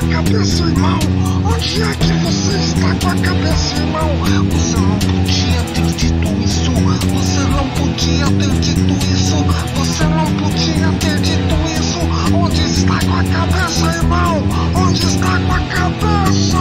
tua cabeça, irmão? Onde é que você está com a cabeça, irmão? Você não podia ter dito isso. Você não podia ter dito isso. Você não podia ter dito isso. Onde está com a cabeça, irmão? Onde está com a cabeça?